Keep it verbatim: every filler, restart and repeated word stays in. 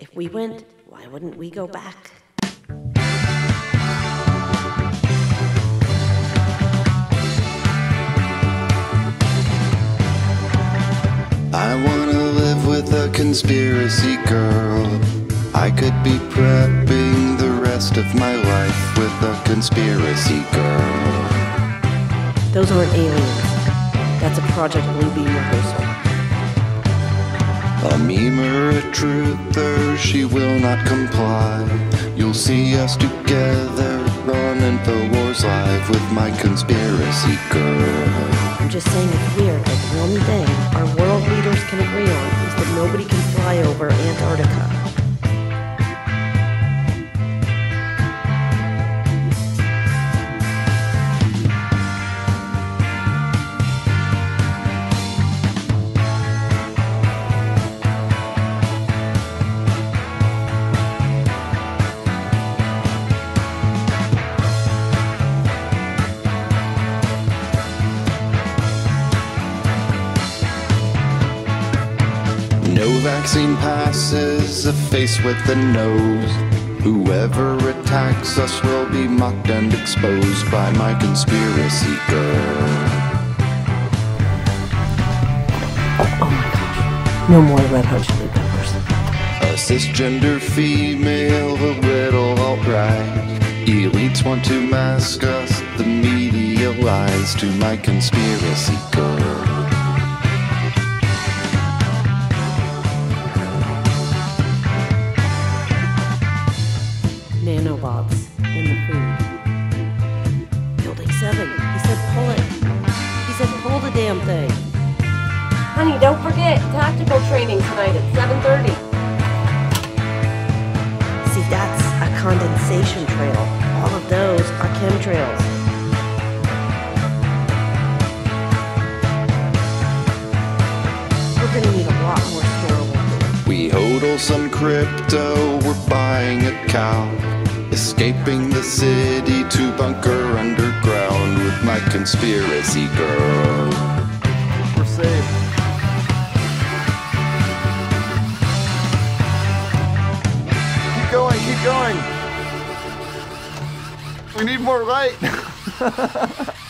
If we went, why wouldn't we go back? I wanna live with a conspiracy girl. I could be prepping the rest of my life with a conspiracy girl. Those aren't aliens. That's a Project Bluebeam rehearsal. A memer, a truther, she will not comply. You'll see us together running the wars live with my conspiracy girl. I'm just saying it's weird that the only thing our world leaders can agree on is that nobody can fly over Antarctica. Vaccine passes, a face with a nose. Whoever attacks us will be mocked and exposed by my conspiracy girl. Oh my gosh, no more Red Hot Chili Peppers. A cisgender female, a little alt-right. Elites want to mask us, the media lies to my conspiracy girl. Nanobots in the food. Building seven. He said pull it. He said pull the damn thing. Honey, don't forget tactical training tonight at seven thirty. See, that's a condensation trail. All of those are chemtrails. We're gonna need a lot more storable food. We hodl some crypto. We're buying a cow. Escaping the city to bunker underground with my conspiracy girl. We're safe. Keep going, keep going. We need more light.